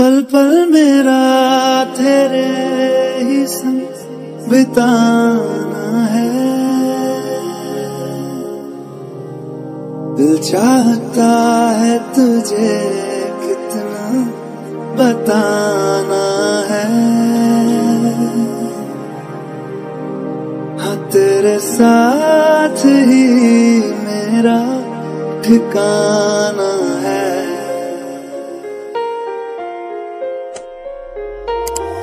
पल पल मेरा तेरे ही संग बिताना है। दिल चाहता है तुझे कितना बताना है। हाँ, तेरे साथ ही मेरा ठिकाना है।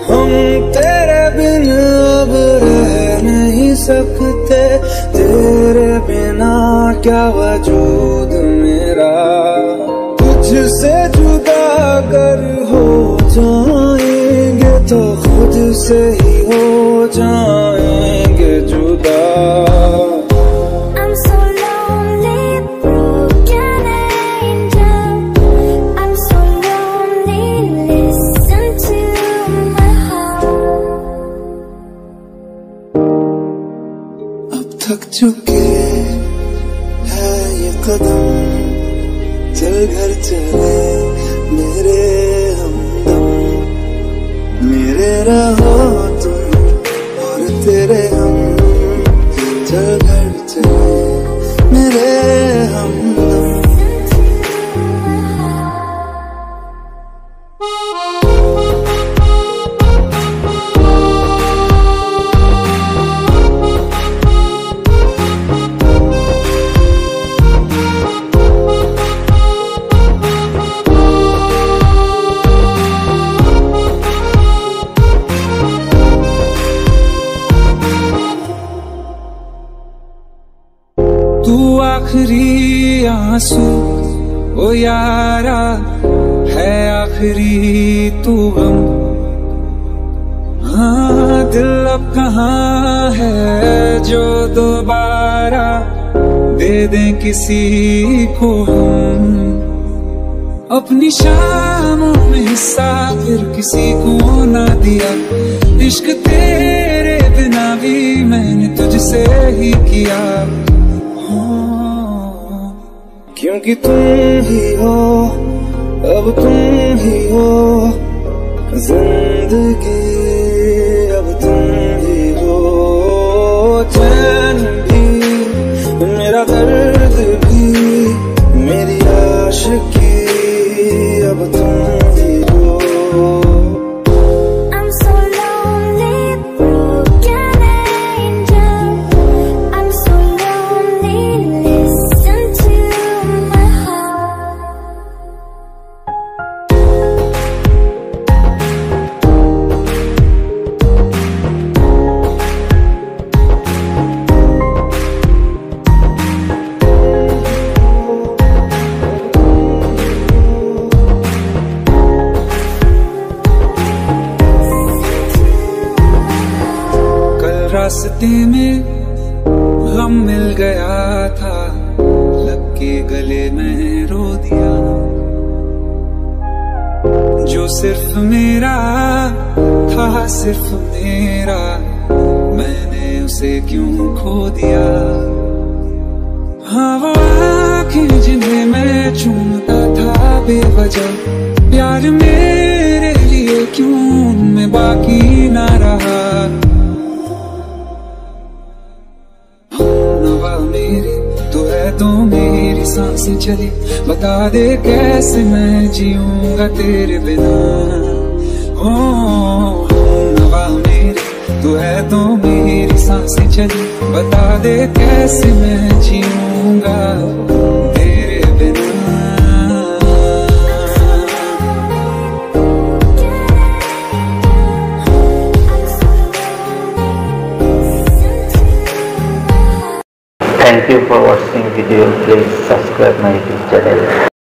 हम तेरे बिन अब रह नहीं सकते, तेरे बिना क्या वजूद मेरा। तुझसे जुदा कर हो जाएंगे तो खुद से ही हो जाएंगे जुदा। थक चुके है ये कदम, चल घर चले मेरे हमदम। मेरे रहो तुम और तेरे हम, चल घर चले मेरे हमदम। तू आखिरी आंसू ओ यारा है, आखिरी तू गम। हाँ, दिल अब कहाँ है जो दोबारा दे दें किसी को हम। अपनी शामों में हिस्सा फिर किसी को ना दिया, इश्क तेरे बिना भी मैंने तुझसे ही किया। क्योंकि तुम ही हो, अब तुम ही हो जिंदगी, अब तुम ही हो। चैन भी मेरा दर्द भी मेरी आशिकी, अब तुम ही हो। रास्ते में गम मिल गया था, लग के गले में रो दिया। जो सिर्फ मेरा था सिर्फ मेरा, मैंने उसे क्यों खो दिया। हाँ, वो आँखें जिन्हें मैं चूमता था बेवजह, प्यार मेरे लिए क्यों उनमें बाकी ना रहा। तो मेरी सांसें चली, बता दे कैसे मैं जीऊंगा तेरे बिना। ओ नवा मेरी तू है, तो मेरी सांसें चली, बता दे कैसे मैं जीऊंगा तेरे बिना। Thank you for watching video. Please subscribe my YouTube channel.